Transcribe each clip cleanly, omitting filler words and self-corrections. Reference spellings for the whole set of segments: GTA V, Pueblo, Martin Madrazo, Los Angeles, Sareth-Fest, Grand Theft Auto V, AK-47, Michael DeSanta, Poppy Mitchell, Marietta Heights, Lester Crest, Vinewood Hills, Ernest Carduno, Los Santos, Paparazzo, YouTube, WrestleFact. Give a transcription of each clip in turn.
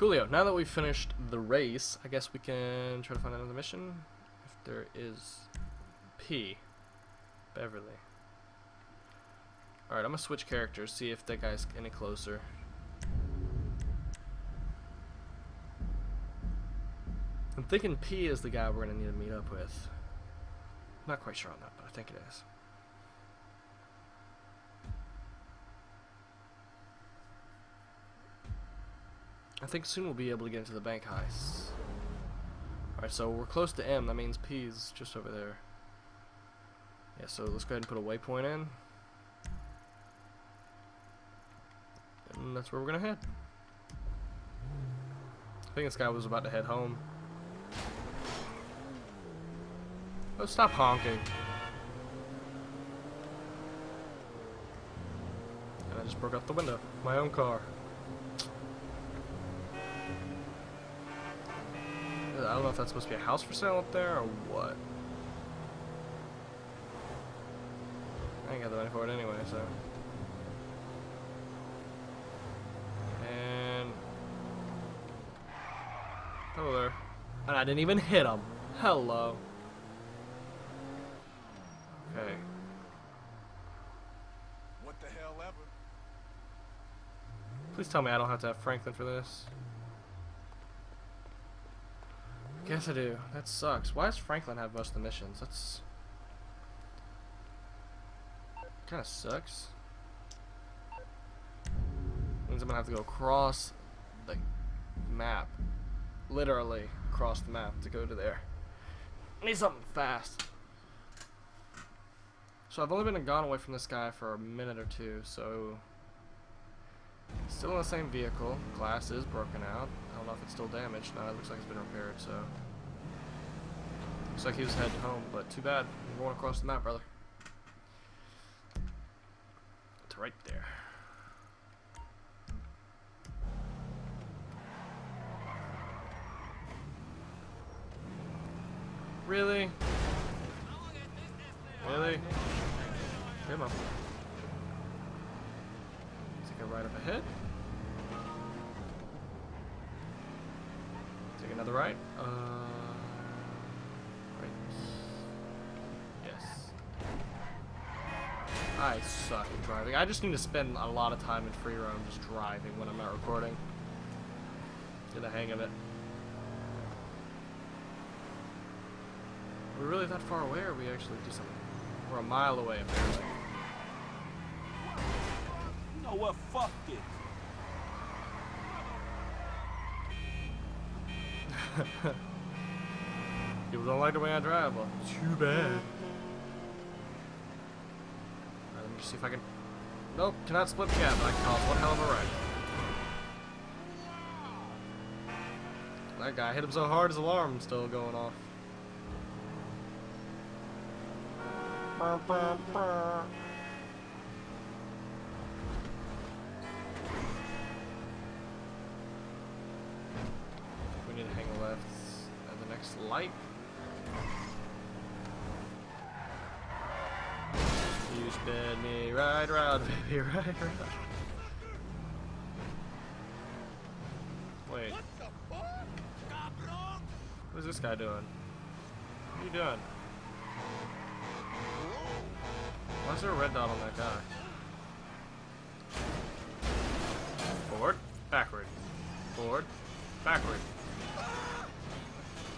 Coolio, now that we've finished the race, I guess we can try to find another mission. If there is P. Beverly. Alright, I'm gonna switch characters, see if that guy's any closer. I'm thinking P is the guy we're gonna need to meet up with. I'm not quite sure on that, but I think it is. I think soon we'll be able to get into the bank heist. Alright, so we're close to M. That means P's just over there. Yeah, so let's go ahead and put a waypoint in. And that's where we're gonna head. I think this guy was about to head home. Oh, stop honking. And I just broke out the window. My own car. I don't know if that's supposed to be a house for sale up there or what. I ain't got the money for it anyway, so. And hello there. And I didn't even hit him. Hello. Okay. What the hell ever? Please tell me I don't have to have Franklin for this. Yes, I do. That sucks. Why does Franklin have most of the missions? That's kind of sucks. Means I'm gonna have to go across the map, literally across the map to go to there. I need something fast. So I've only been gone away from this guy for a minute or two. So still in the same vehicle. Glass is broken out. I don't know if it's still damaged. No, it looks like it's been repaired, so. Looks like he was headed home, but too bad. We're going across the map, brother. It's right there. Really? Really? Come on. Take a right up ahead. Take another right. Right. Yes. I suck at driving. I just need to spend a lot of time in free roam just driving when I'm not recording. Get the hang of it. We're really that far away, or we actually do something? We're a mile away, apparently. You know what? Fuck it. People don't like the way I drive. Well, too bad. Alright, let me see if I can. Nope, cannot split the gap, but I can cause one hell of a wreck. That guy hit him so hard his alarm's still going off. Hang left at the next light. You spin me right round, baby, right round. Wait. What the fuck? What is this guy doing? What are you doing? Why is there a red dot on that guy? Forward, backward. Forward, backward.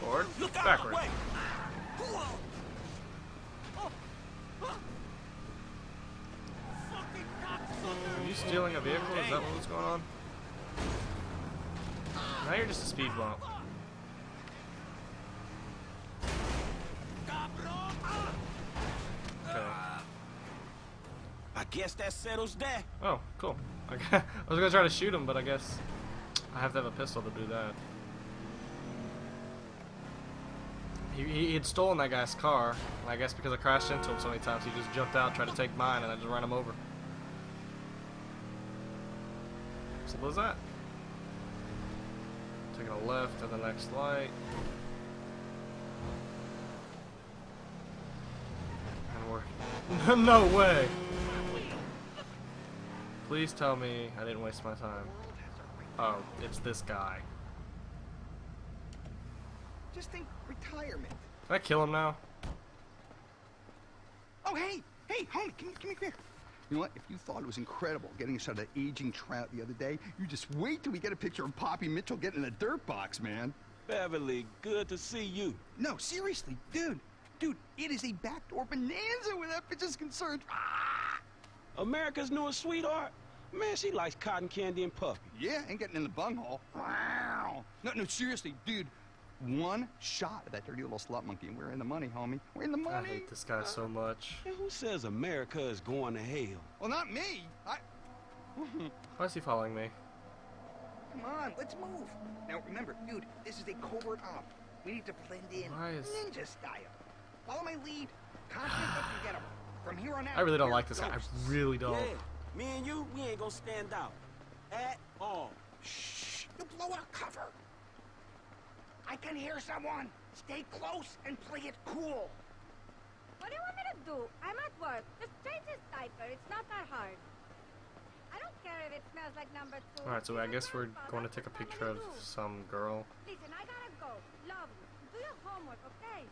Forward, backward. Are you stealing a vehicle? Is that what's going on? Now you're just a speed bump. Okay. I guess that settles that. Oh, cool. I was gonna try to shoot him, but I guess I have to have a pistol to do that. He had stolen that guy's car, and I guess because I crashed into him so many times, he just jumped out, tried to take mine, and I just ran him over. Simple as that. Taking a left at the next light. And we're... No way! Please tell me I didn't waste my time. Oh, it's this guy. Just think retirement. Did I kill him now? Oh, hey! Hey, homie, come here. You know what? If you thought it was incredible getting a shot of that aging trout the other day, you just wait till we get a picture of Poppy Mitchell getting in a dirt box, man. Beverly, good to see you. No, seriously, dude. Dude, it is a backdoor bonanza where that bitch is concerned. Ah! America's newest sweetheart? Man, she likes cotton candy and puppy. Yeah, ain't getting in the bunghole. Wow. No, seriously, dude. One shot of that dirty little slut monkey, and we're in the money, homie. We're in the money. I hate this guy so much. And who says America is going to hell? Well, not me. Why is he following me? Come on, let's move. Now, remember, dude, this is a covert op. We need to blend in ninja style. Follow my lead. Contact up and get him. From here on out, I really don't like this guy. I really don't. Yeah, me and you, we ain't gonna stand out at all. Shh! You blow out cover. I can hear someone. Stay close and play it cool. What do you want me to do? I'm at work. Just change this diaper. It's not that hard. I don't care if it smells like #2. All right, so I guess we're going to take a picture of some girl. Listen, I gotta go. Love you. Do your homework, okay?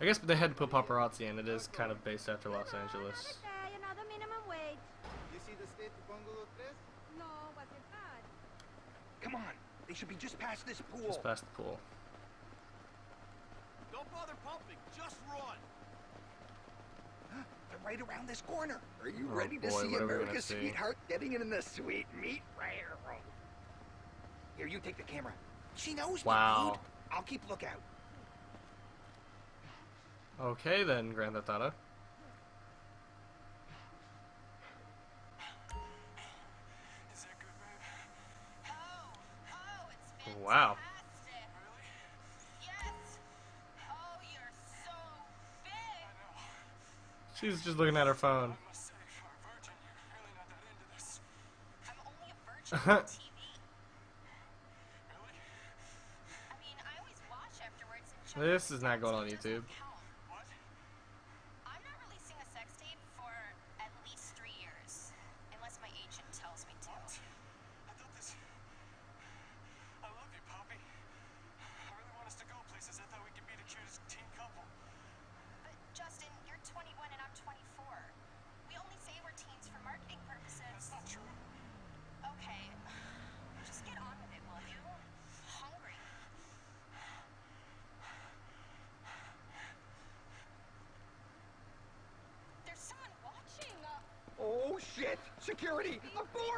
I guess they had to put paparazzi in. It is kind of based after Los Angeles. Another minimum wage. You see the state of bungalow 3? No, wasn't bad. Come on, they should be just past this pool. Just past the pool. Don't bother pumping. Just run. They're right around this corner. Are you ready to see America's sweetheart getting in the sweet meat railroad? Here, you take the camera. She knows me, dude. I'll keep lookout. Okay then, Grand Theft Auto. Is that good, babe? Oh, it's fantastic. Wow. Really? Yes. Oh, you're so big. I know. She's just looking at her phone. I must say, for a virgin, you're really not that into this. I'm only a virgin on TV. Really? I mean, I always watch afterwards and this is not going on YouTube. Security.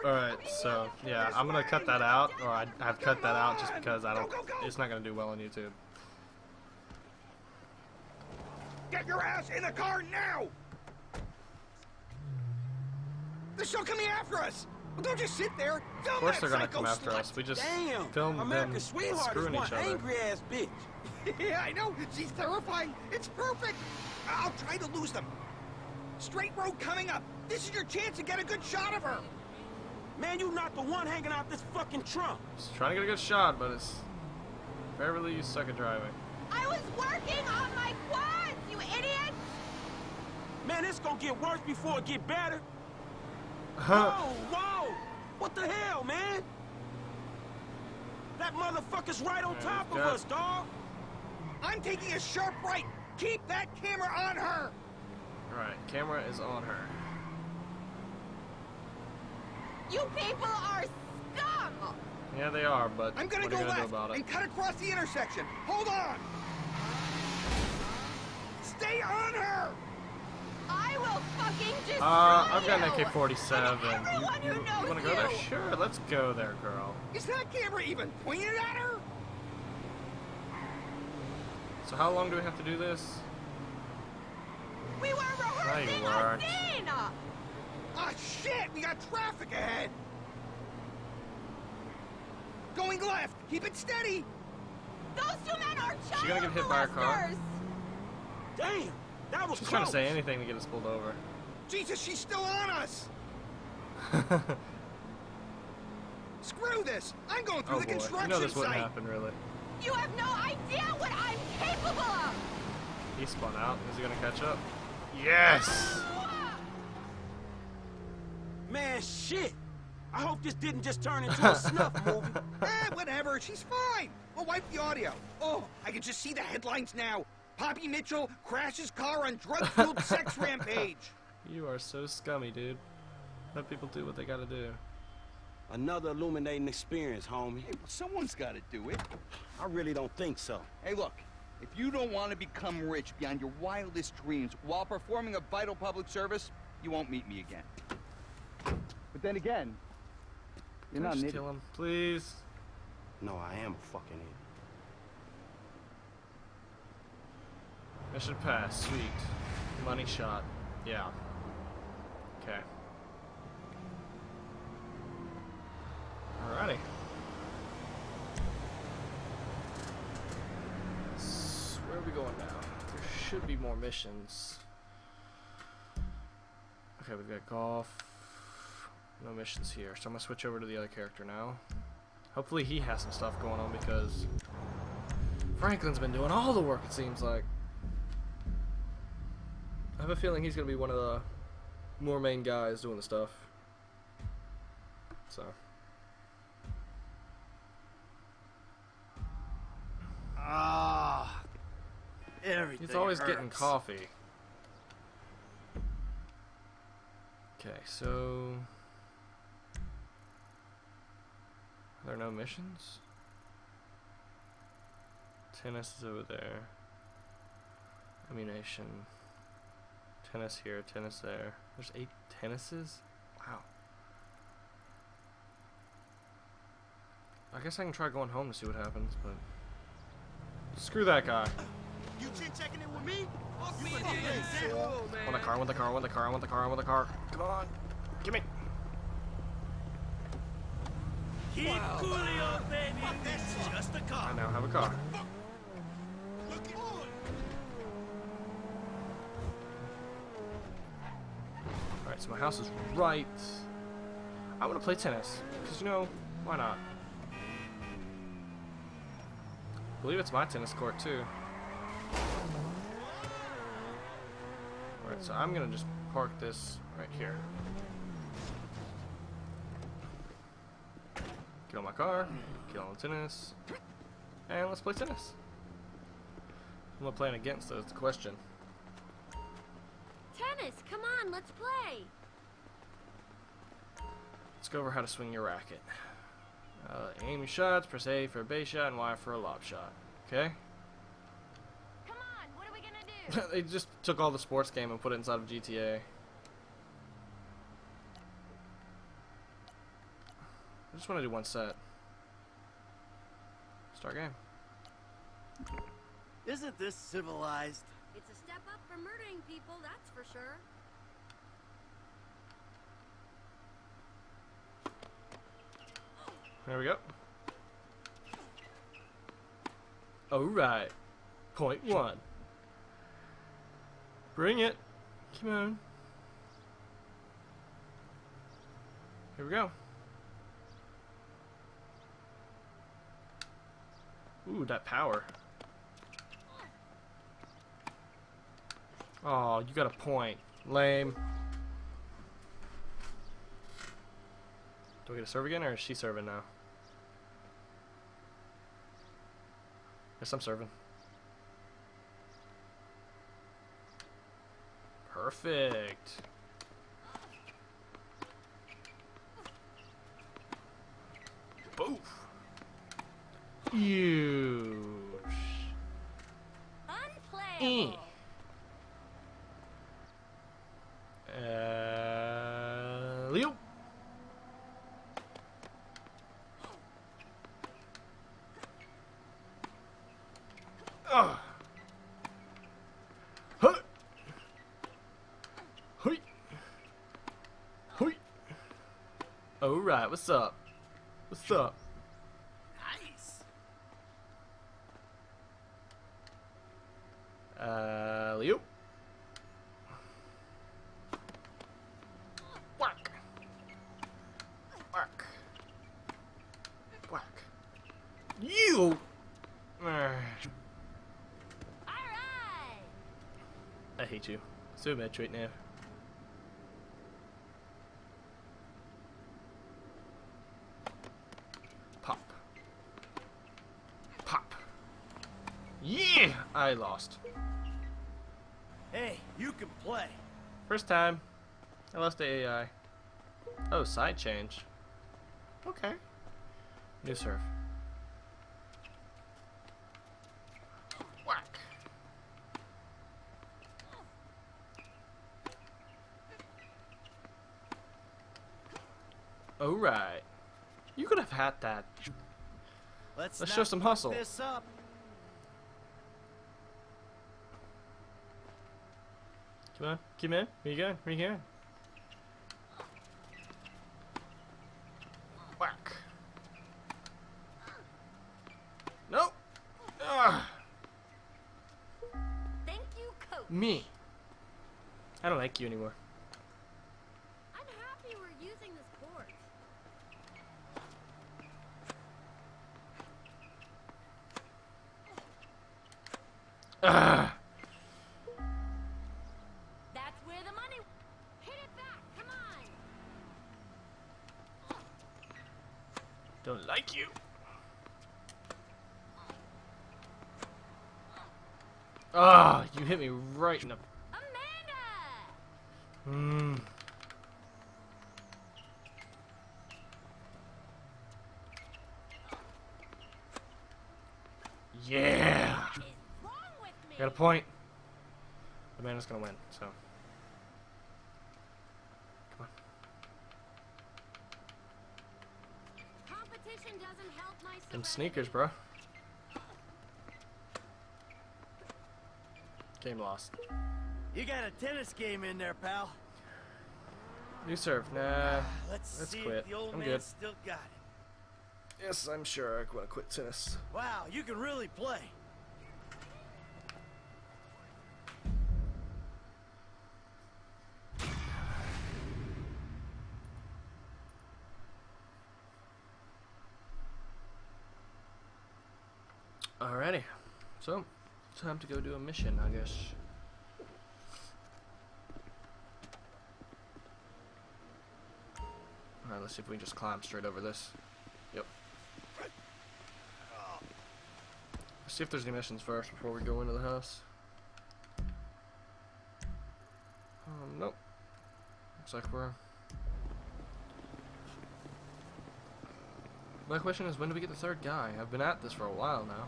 All right, so yeah, I'm gonna cut that out, or I've cut that out just because I don't. It's not gonna do well on YouTube. Get your ass in the car now! They're still coming after us. Well, don't just sit there. Of course they're gonna come after us. We just filmed them screwing each other. Angry ass bitch. Yeah, I know. She's terrifying. It's perfect. I'll try to lose them. Straight road coming up. This is your chance to get a good shot of her. Man, you're not the one hanging out this fucking trunk. Just trying to get a good shot, but it's... Beverly, you suck at driving. I was working on my quads, you idiot! Man, it's gonna get worse before it get better. Whoa! What the hell, man? That motherfucker's right on top of us, dog. I'm taking a sharp right. Keep that camera on her. Alright, camera is on her. You people are scum! Yeah, they are, but I'm gonna go left and cut across the intersection. Hold on! Stay on her! I will fucking destroy you! I've got an AK-47. You wanna go there? Sure, let's go there, girl. Is that camera even pointed at her? So how long do we have to do this? We were rehearsing a scene! Ah, shit! We got traffic ahead! Going left! Keep it steady! Those two men are child molesters! She's gonna get hit by our car? Damn! That was close! She's trying to say anything to get us pulled over. Jesus, she's still on us! Screw this! I'm going through the construction site! You know this wouldn't happen, really. You have no idea what I'm capable of! He spun out. Is he gonna catch up? Yes! Man, shit! I hope this didn't just turn into a snuff movie. Eh, whatever. She's fine. We'll wipe the audio. Oh, I can just see the headlines now. Poppy Mitchell crashes car on drug-fueled sex rampage. You are so scummy, dude. Let people do what they gotta do. Another illuminating experience, homie. Hey, someone's gotta do it. I really don't think so. Hey, look. If you don't want to become rich beyond your wildest dreams while performing a vital public service, you won't meet me again. But then again, you're not an idiot. Just kill him, please. No, I am a fucking idiot. I should pass. Sweet. Money shot. Yeah. Okay. Alrighty. So where are we going now? There should be more missions. Okay, we've got golf. No missions here. So I'm gonna switch over to the other character now. Hopefully he has some stuff going on because Franklin's been doing all the work, it seems like. I have a feeling he's gonna be one of the more main guys doing the stuff. So. Ah, everything. He's always hurts. Getting coffee. Okay, so are there no missions? Tennis is over there. Ammunition. Tennis here, tennis there. There's 8 tennises? Wow. I guess I can try going home to see what happens, but screw that guy. You checking in with me? I want the car, I want the car, I want the car, I want the car, I want the car. Come on. Give me. Keep coolio, baby. That's just a car. I now have a car. So my house is right. I want to play tennis because, you know, why not? I believe it's my tennis court too. Alright, so I'm gonna just park this right here. Get on my car, get on the tennis, and let's play tennis. I'm not playing against, though, is the question. Come on, let's play. Let's go over how to swing your racket. Aim your shots, press A for a base shot, and Y for a lob shot. Okay? Come on, what are we gonna do? They just took all the sports game and put it inside of GTA. I just want to do one set. Start game. Isn't this civilized? It's a step up for murdering people, that's for sure. There we go. Alright. Point 1. Bring it. Come on. Here we go. Ooh, that power. Oh, you got a point. Lame. Do we get to serve again, or is she serving now? Guess I'm serving. Perfect. Boof. Huge. Unplayable. Leo. Huh. Hoi. Hoi. All right, what's up? What's up? Nice. Leo. You. Alright. I hate you so much right now. Yeah, I lost. Hey, you can play. First time. I lost the AI. Oh, side change. Okay. New serve. Whack. All right. You could have had that. Let's show some hustle. This up. Come on, come in. Where you going? Where you going? Whack. Nope. Ugh. Thank you, Coach. Me. I don't like you anymore. I'm happy we're using this board. Ugh. Don't like you. Ah, oh, you hit me right in the. Amanda. Hmm. Yeah. I got a point. Amanda's gonna win. So. Them sneakers, bro. Game lost. You got a tennis game in there, pal. New serve. Nah. Let's see quit. If the old I'm man good. Still got it. Yes, I'm sure I want to quit tennis. Wow, you can really play. Alrighty, so time to go do a mission, I guess. Alright, let's see if we can just climb straight over this. Yep. Let's see if there's any missions first before we go into the house. Nope. Looks like we're. My question is, when do we get the third guy? I've been at this for a while now.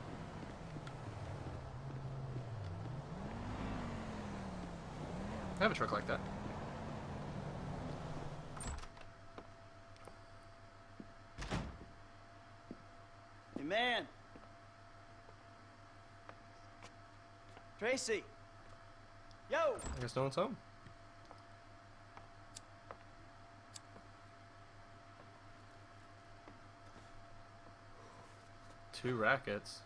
I have a truck like that. Hey, man. Tracy. Yo. I guess no one's home. Two rackets.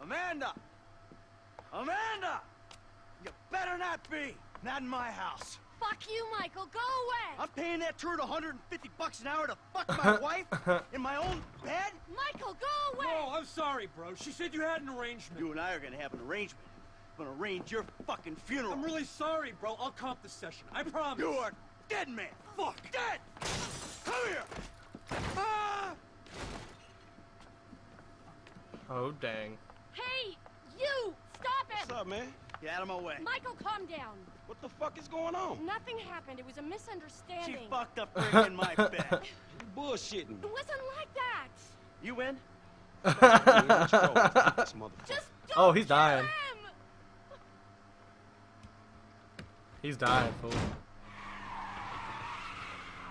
Amanda! Amanda! You better not be! Not in my house. Fuck you, Michael. Go away! I'm paying that turd $150 an hour to fuck my wife in my own bed? Michael, go away! No, I'm sorry, bro. She said you had an arrangement. You and I are gonna have an arrangement. I'm gonna arrange your fucking funeral. I'm really sorry, bro. I'll comp this session. I promise. You are dead, man. Fuck. Dead! Come here! Ah! Oh, dang. Hey, you! Stop it! What's up, man? Get out of my way. Michael, calm down. What the fuck is going on? Nothing happened. It was a misunderstanding. She fucked up in my bed. Bullshitting. It wasn't like that. You win? Just don't oh, he's dying. Him. He's dying, fool.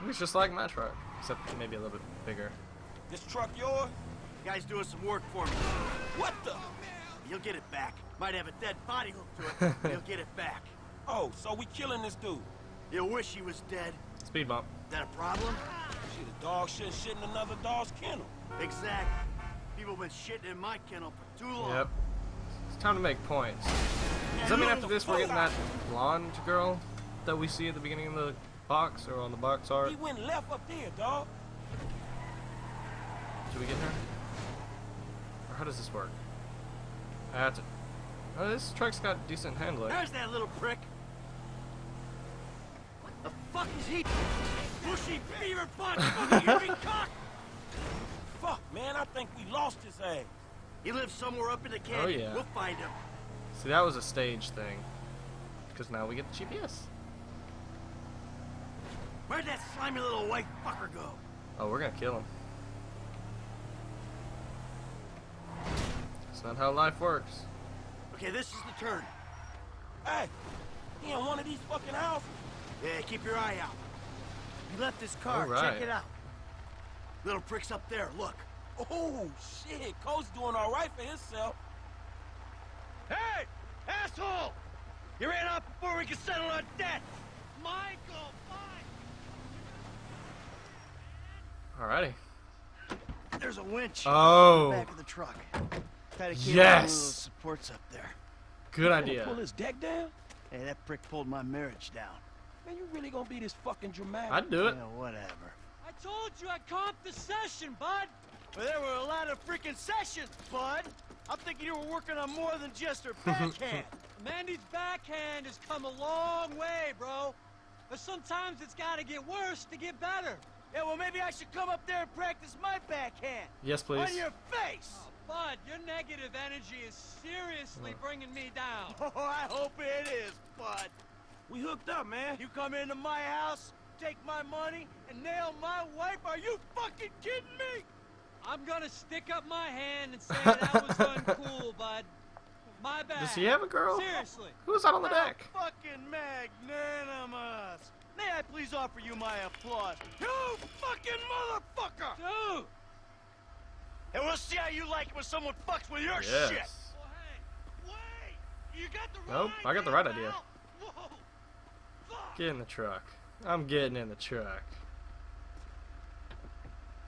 It's just like my truck, except maybe a little bit bigger. This truck yours? Guy's doing some work for me. What the? You'll get it back. Might have a dead body hooked to it. You'll get it back. Oh, so we killing this dude? You'll wish he was dead. Speed bump. Is that a problem? Shit, a dog shouldn't shit in another dog's kennel. Exactly. People been shitting in my kennel for too long. Yep. It's time to make points. Does that mean after this we're getting that blonde girl that we see at the beginning of the box or on the box art? He went left up there, dog. Should we get her? Or how does this work? That's it. Oh, this truck's got decent handling. There's that little prick. What the fuck is he? Push She fever punch. Fucking cock. Fuck, man, I think we lost his ass. He lives somewhere up in the canyon. Oh, yeah. We'll find him. See, that was a stage thing. Because now we get the GPS. Where'd that slimy little white fucker go? Oh, we're gonna kill him. That's not how life works. Okay, this is the turn. Hey, he in one of these fucking houses. Yeah, keep your eye out. You left this car. Right. Check it out. Little prick's up there. Look. Oh shit, Cole's doing all right for himself. Hey, asshole! You ran off before we could settle our debt. Michael, fine. Alrighty. There's a winch. Oh. In the back of the truck. Yes. Supports up there. Good idea. Pull his deck down. Hey, that prick pulled my marriage down. Man, you really gonna be this fucking dramatic? I'd do it. Yeah, whatever. I told you I comped the session, bud. Well, there were a lot of freaking sessions, bud. I'm thinking you were working on more than just her backhand. Mandy's backhand has come a long way, bro. But sometimes it's got to get worse to get better. Yeah, well, maybe I should come up there and practice my backhand. Yes, please. On your face. Oh, bud, your negative energy is seriously bringing me down. Oh, I hope it is, bud. We hooked up, man. You come into my house, take my money, and nail my wife. Are you fucking kidding me? I'm gonna stick up my hand and say that was uncool, bud. My bad. Does he have a girl? Seriously. Who's out on the deck? Fucking magnanimous. May I please offer you my applause? You fucking motherfucker! Dude! And we'll see how you like it when someone fucks with your shit. Well, hey, wait! You got the right idea. Nope, I got the right idea. Whoa. Fuck. Get in the truck. I'm getting in the truck.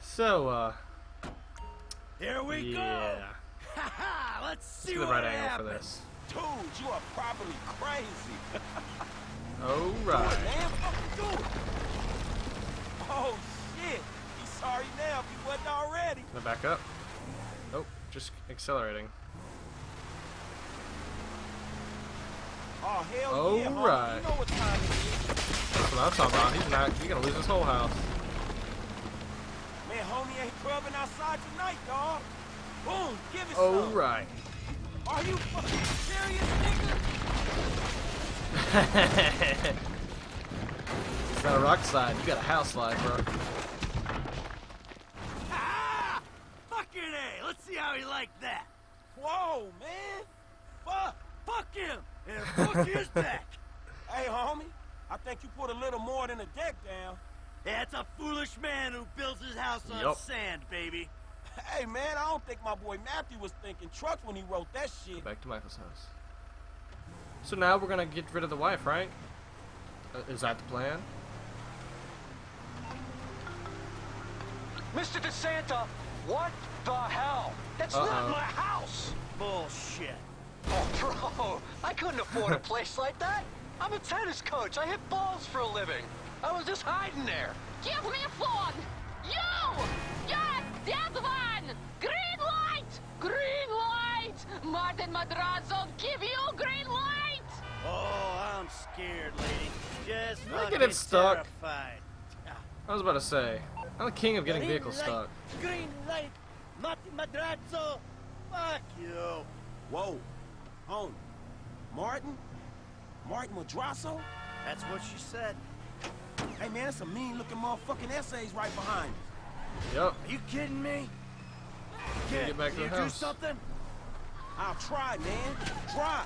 So, here we go! Haha, let's see what right happens. For this. Dude, you are probably crazy. Alright. Oh shit! He's sorry now if he wasn't already. Gonna back up. Nope, just accelerating. Oh hell yeah! Alright. You know what time it is. That's what I'm talking about. He's gonna lose his whole house. Man, homie ain't clubbing outside tonight, dog. Boom, give it some. Alright. Are you fucking serious, nigga? It's not a rock slide. You got a house slide, bro. Ah, fucking A. Let's see how he liked that. Whoa, man. Fuck him. And fuck his deck. Hey, homie. I think you put a little more than a deck down. That's a foolish man who builds his house on sand, baby. Hey, man, I don't think my boy Matthew was thinking trucks when he wrote that shit. Go back to Michael's house. So now we're going to get rid of the wife, right? Is that the plan? Mr. DeSanta, what the hell? That's not my house. Bullshit. Oh, bro, I couldn't afford a place like that. I'm a tennis coach. I hit balls for a living. I was just hiding there. Give me a phone! You! Got that one! Green light! Green light! Martin Madrazo, give you green light! Oh, I'm scared, lady. Just get stuck. Terrified. I was about to say, I'm the king of getting vehicles stuck. Green light! Martin Madrazo! Fuck you! Whoa! Home. Martin? Martin Madrazo? That's what she said. Hey man, that's a mean-looking motherfucking essays right behind us. Yep. Are you kidding me? Get back to the house. Do something? I'll try, man. Try.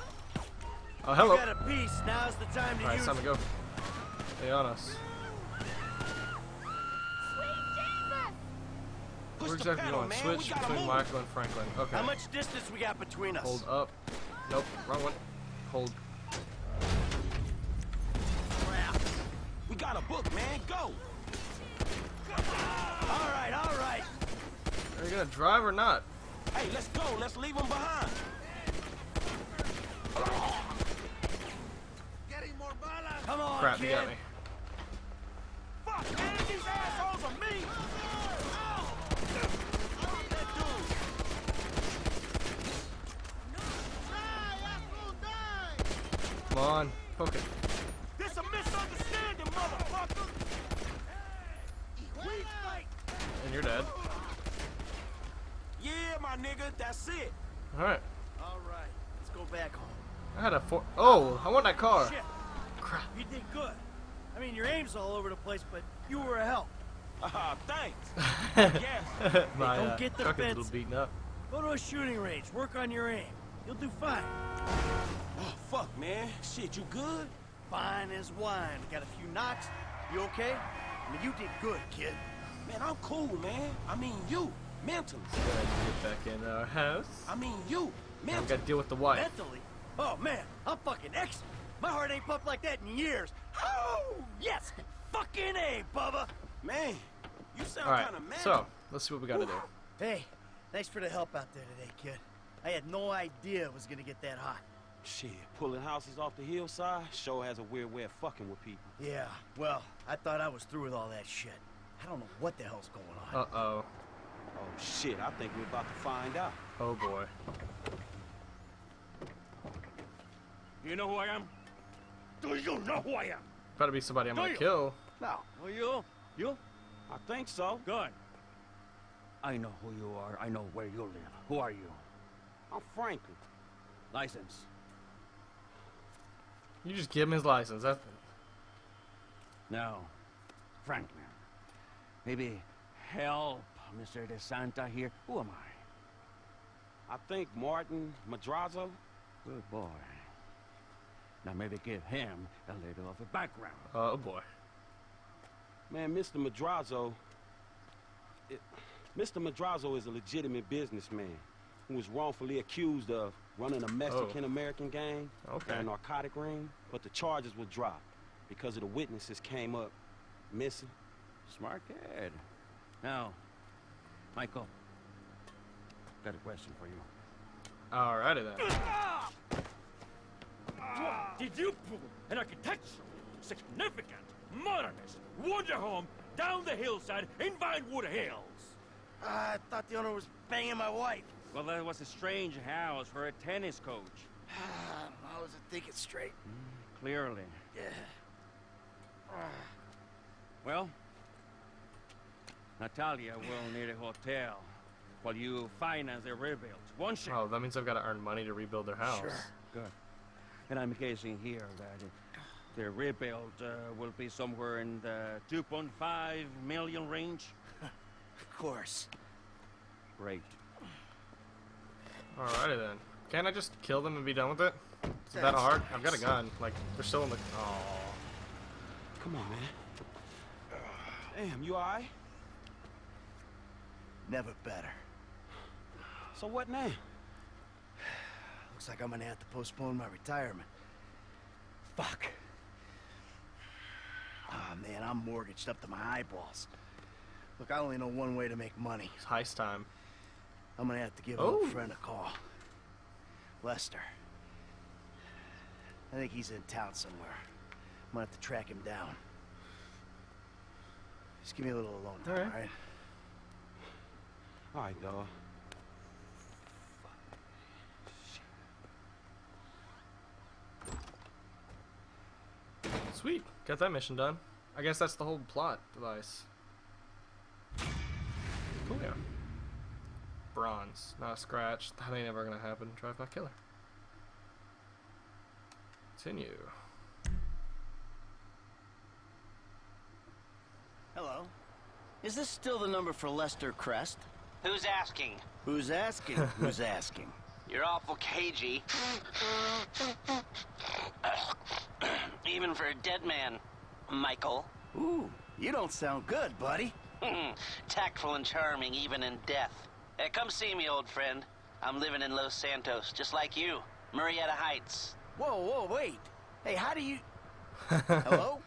Oh, hello. You got a piece. Now's the time to use it. All right, it's time to go. Stay on us. Where exactly do you want? Switch between Michael and Franklin. Okay. How much distance we got between us? Hold up. Nope, wrong one. Hold. We got a book, man. Go! Alright, alright. Are you gonna drive or not? Hey, let's go. Let's leave him behind. Getting more bala. Come on, crap, kid. You got me. Fuck, man, these assholes are mean. Oh. Fuck that dude. Come on, poke it. It's a misunderstanding, motherfucker! you're dead. Yeah, my nigga, that's it. Alright. Alright, let's go back home. I had a four. Oh, I want that car. Shit. Crap. You did good. I mean, your aim's all over the place, but you were a help. Thanks. Yes. My, hey, don't get the fence. A little beaten up. Go to a shooting range. Work on your aim. You'll do fine. Oh, fuck, man. Shit, you good? Fine as wine. Got a few knocks. You okay? I mean, you did good, kid. Man, I'm cool, man. I mean, you. Mentally. Get back in our house. I mean, you. Mentally. I gotta deal with the wife. Mentally? Oh, man. I'm fucking excellent. My heart ain't pumped like that in years. Oh, yes. Fucking A, Bubba. Man, you sound kind of mad. So, let's see what we gotta do. Hey, thanks for the help out there today, kid. I had no idea it was gonna get that hot. Shit, pulling houses off the hillside sure has a weird way of fucking with people. Yeah, well, I thought I was through with all that shit. I don't know what the hell's going on. Uh-oh. Oh, shit, I think we're about to find out. Oh, boy. You know who I am? Do you know who I am? Better be somebody I'm gonna kill. No. Well, you? I think so. Good. I know who you are. I know where you live. Who are you? I'm Franklin. License. You just give him his license. That's it. No. Franklin. Maybe help Mr. DeSanta here. Who am I? I think Martin Madrazo. Good boy. Now maybe give him a little of a background. Oh, boy. Man, Mr. Madrazo is a legitimate businessman who was wrongfully accused of running a Mexican-American gang and a narcotic ring, but the charges were dropped because of the witnesses came up missing. Smart kid. Now, Michael, got a question for you. All righty then. Did you prove an architectural, significant, modernist wonder home down the hillside in Vinewood Hills? I thought the owner was banging my wife. Well, that was a strange house for a tennis coach. I wasn't thinking straight. Clearly. Yeah. Well, Natalia will need a hotel while you finance the rebuild, won't she? Oh, that means I've got to earn money to rebuild their house. Sure. Good. And I'm guessing here that the rebuild will be somewhere in the 2.5 million range. Of course. Great. Alrighty then. Can't I just kill them and be done with it? Is that hard? Nice. I've got a gun. Like, they're still in the... Oh. Come on, man. Damn, you alright? Never better. So what now? Looks like I'm gonna have to postpone my retirement. Fuck. Ah, man, I'm mortgaged up to my eyeballs. Look, I only know one way to make money. It's heist time. I'm gonna have to give an old friend a call. Lester. I think he's in town somewhere. I'm gonna have to track him down. Just give me a little alone time, all right? All right, though. Sweet. Got that mission done. I guess that's the whole plot device. Cool. Yeah. Bronze. Not a scratch. That ain't ever gonna happen. Drive-by killer. Continue. Hello. Is this still the number for Lester Crest? Who's asking? Who's asking? Who's asking? You're awful cagey. Even for a dead man, Michael. Ooh, you don't sound good, buddy. Tactful and charming, even in death. Hey, come see me, old friend. I'm living in Los Santos, just like you. Marietta Heights. Whoa, whoa, wait. Hey, how do you... Hello?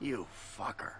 You fucker.